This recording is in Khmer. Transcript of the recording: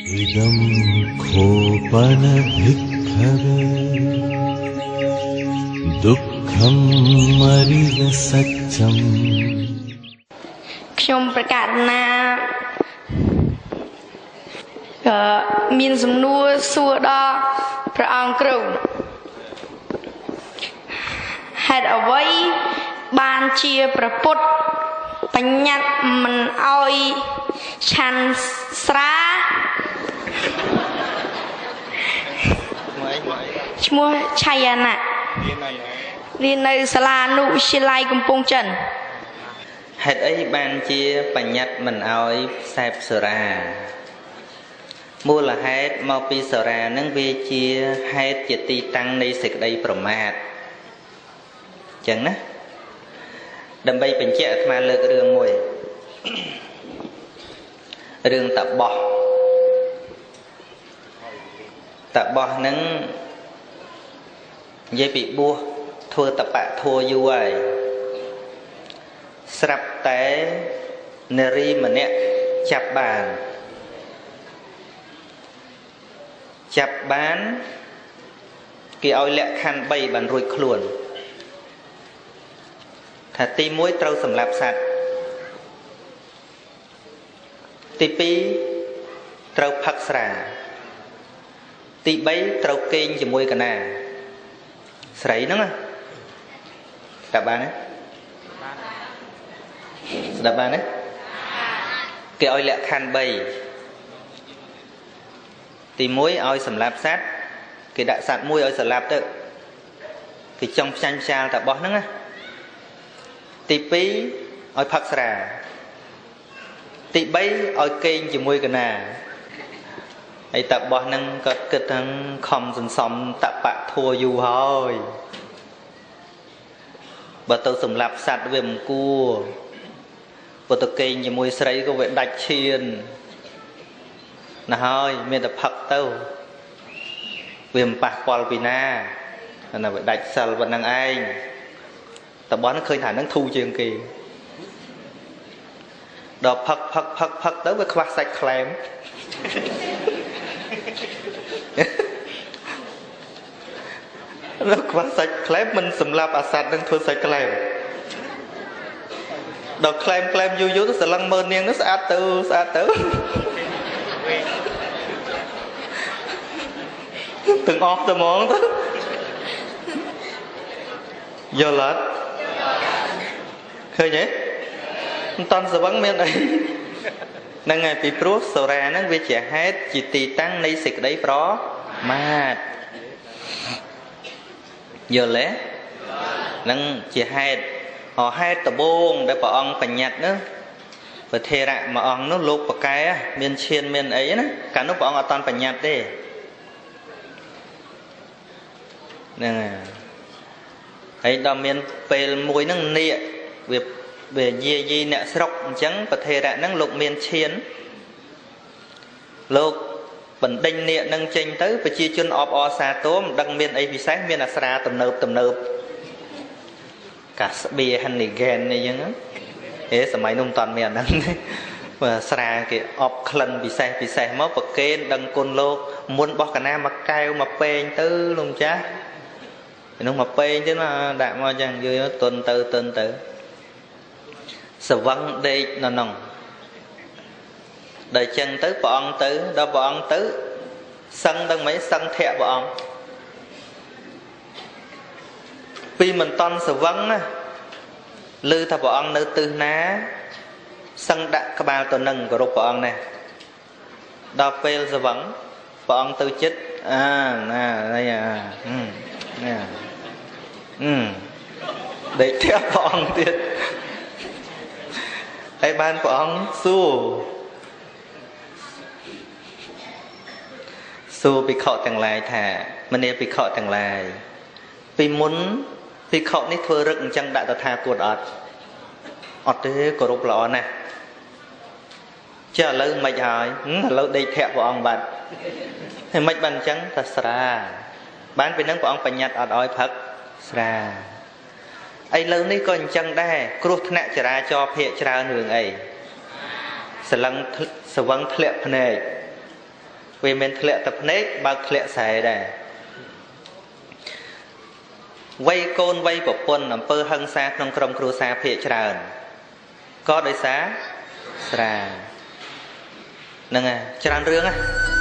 इदं खोपन भिक्खवे दुःखं मरिद सच्चम ឈ្មោះឆាយាណា ដើម្បីបញ្ជាក់អាត្មាលើករឿងមួយ រឿងតបោះ តបោះនឹងនិយាយពីបួសធ្វើតបៈធัวយូរហើយ ស្រាប់តែនារីម្នាក់ចាប់បាន គេឲ្យលក្ខខណ្ឌ 3 បានរួចខ្លួន ទី2ត្រូវផឹកស្រា ទី2 ឲ្យផឹកស្រា ទី3 ឲ្យកេងជាមួយកាណា ហើយតបោះនឹងក៏គិតថាខំសន្សំតបៈធัวយូរហើយ បើទៅសម្លាប់សត្វវាមិនគួរ បើទៅកេងជាមួយស្រីក៏វាដាច់ឈាន ណ៎ហើយ មានតែផឹកទៅ វាមិនប៉ះពាល់ពីណា អាណាវាដាច់សិលប៉ុណ្ណឹងឯង ដល់ផឹកទៅវាខ្វះសាច់ខ្លែមដល់ខ្លែមខ្លែមយូរយូរទៅស្លឹងមើលនាងនោះស្អាតទៅស្អាតទៅទាំងអស់តែហ្មងទៅយល់អត់ ឃើញទេមិនតាន់ស្វឹងមានអីហ្នឹងហើយពីព្រោះសូរាហ្នឹងវាជាហេតុជាទីតាំងនៃសេចក្តីប្រមាទយល់ទេហ្នឹងជាហេតុអហេតុដបងដែលព្រះអង្គបញ្ញត្តិហ្នឹង ហើយដល់មានពេលមួយនឹងនាគវានិយាយអ្នកស្រុកអញ្ចឹងប្រធេរៈហ្នឹងលោកមានឈានលោកបណ្ដិញនាគហ្នឹងចេញទៅ នឹងមកពេងទៅណាដាក់មកចឹងយល់ទន់ទៅទៅទៅសឹងដល់មិនសឹងធាក់ព្រះអង្គពីមិនតន់ស្វឹងលើថាព្រះអង្គនៅទិសណាសឹងដាក់ក្បាលទៅនឹងគោរពព្រះអង្គនេះដល់ពេលស្វឹងព្រះអង្គទៅចិត្ត បានព្រះអង្គសួរពិខុទាំងឡាយថាមនីពិខុទាំងឡាយពីមុនពិខុនេះធ្វើរឹកអញ្ចឹងដាក់តថាគតអត់អត់ទេគោរពព្រះអង្គបាទហើយមិនបានអញ្ចឹងថាស្រាបានពេលហ្នឹងព្រះអង្គបញ្ញត្តិអត់ឲ្យផឹក ស្រាឥឡូវនេះក៏អញ្ចឹងដែរគ្រោះថ្នាក់ចរាចរណ៍ភាគច្រើនរឿងអីសលឹងស្វឹងធ្លាក់ភ្នែក We mean clear the plague, but clear side there. Way con way of one and per hung sack non crum cruiser pitch round. God is a strand. Nanga, Chiran Runga.